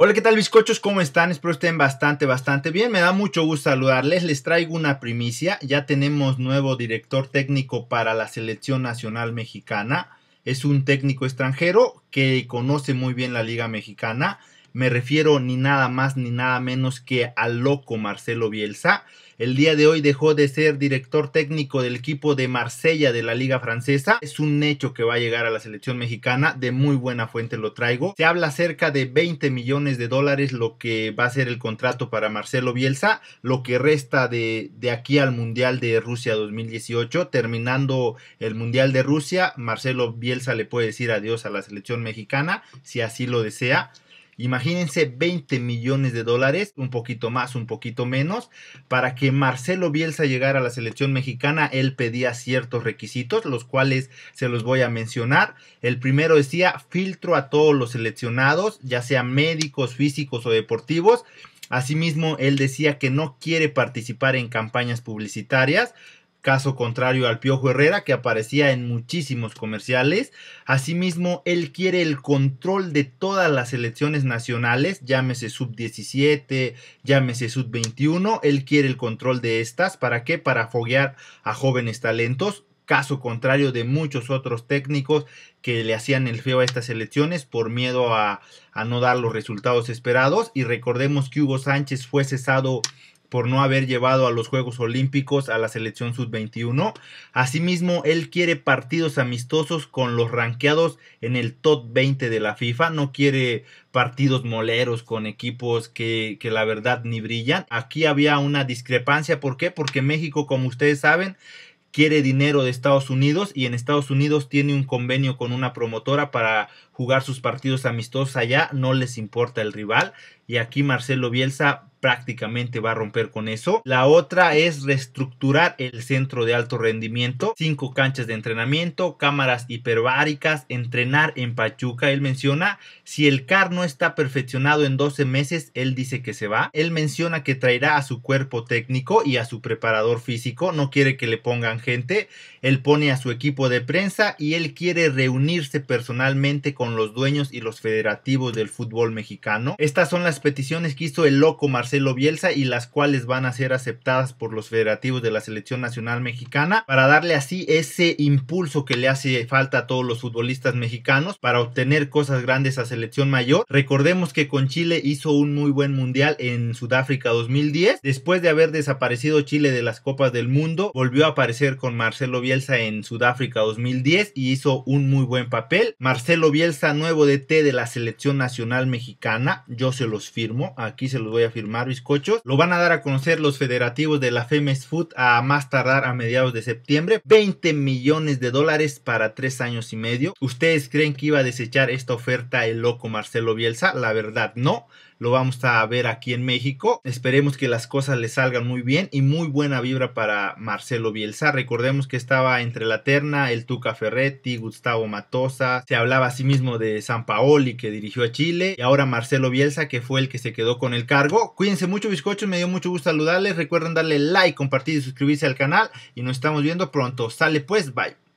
Hola, ¿qué tal, bizcochos? ¿Cómo están? Espero estén bastante bien. Me da mucho gusto saludarles. Les traigo una primicia. Ya tenemos nuevo director técnico para la Selección Nacional Mexicana. Es un técnico extranjero que conoce muy bien la Liga Mexicana. Me refiero ni nada más ni nada menos que al loco Marcelo Bielsa. El día de hoy dejó de ser director técnico del equipo de Marsella de la Liga Francesa. Es un hecho que va a llegar a la selección mexicana, de muy buena fuente lo traigo. Se habla cerca de 20 millones de dólares lo que va a ser el contrato para Marcelo Bielsa, lo que resta de aquí al Mundial de Rusia 2018. Terminando el Mundial de Rusia, Marcelo Bielsa le puede decir adiós a la selección mexicana, si así lo desea. Imagínense 20 millones de dólares, un poquito más, un poquito menos. Para que Marcelo Bielsa llegara a la selección mexicana, él pedía ciertos requisitos, los cuales se los voy a mencionar. El primero decía: filtro a todos los seleccionados, ya sean médicos, físicos o deportivos. Asimismo, él decía que no quiere participar en campañas publicitarias, caso contrario al Piojo Herrera, que aparecía en muchísimos comerciales. Asimismo, él quiere el control de todas las selecciones nacionales, llámese sub-17, llámese sub-21. Él quiere el control de estas. ¿Para qué? Para foguear a jóvenes talentos, caso contrario de muchos otros técnicos que le hacían el feo a estas selecciones por miedo a no dar los resultados esperados. Y recordemos que Hugo Sánchez fue cesado por no haber llevado a los Juegos Olímpicos a la selección sub-21. Asimismo, él quiere partidos amistosos con los rankeados en el top 20 de la FIFA. No quiere partidos moleros con equipos que la verdad ni brillan. Aquí había una discrepancia. ¿Por qué? Porque México, como ustedes saben, quiere dinero de Estados Unidos, y en Estados Unidos tiene un convenio con una promotora para jugar sus partidos amistosos allá. No les importa el rival, y aquí Marcelo Bielsa prácticamente va a romper con eso. La otra es reestructurar el centro de alto rendimiento, 5 canchas de entrenamiento, cámaras hiperbáricas, entrenar en Pachuca. Él menciona, si el CAR no está perfeccionado en 12 meses, él dice que se va. Él menciona que traerá a su cuerpo técnico y a su preparador físico, no quiere que le pongan gente. Él pone a su equipo de prensa y él quiere reunirse personalmente con los dueños y los federativos del fútbol mexicano. Estas son las peticiones que hizo el loco Marcelo Bielsa, y las cuales van a ser aceptadas por los federativos de la Selección Nacional Mexicana, para darle así ese impulso que le hace falta a todos los futbolistas mexicanos para obtener cosas grandes a selección mayor. Recordemos que con Chile hizo un muy buen mundial en Sudáfrica 2010. Después de haber desaparecido Chile de las Copas del Mundo, volvió a aparecer con Marcelo Bielsa en Sudáfrica 2010 y hizo un muy buen papel. Marcelo Bielsa, nuevo DT de la Selección Nacional Mexicana, yo se los firmo, aquí se los voy a firmar, bizcochos. Lo van a dar a conocer los federativos de la Femes Food a más tardar a mediados de septiembre. 20 millones de dólares para 3 años y medio. ¿Ustedes creen que iba a desechar esta oferta el loco Marcelo Bielsa? La verdad no. Lo vamos a ver aquí en México. Esperemos que las cosas le salgan muy bien, y muy buena vibra para Marcelo Bielsa. Recordemos que estaba entre la terna el Tuca Ferretti, Gustavo Matosa. Se hablaba asimismo de San Paoli, que dirigió a Chile, y ahora Marcelo Bielsa, que fue el que se quedó con el cargo. Cuídense mucho, bizcochos. Me dio mucho gusto saludarles. Recuerden darle like, compartir y suscribirse al canal. Y nos estamos viendo pronto. Sale pues, bye.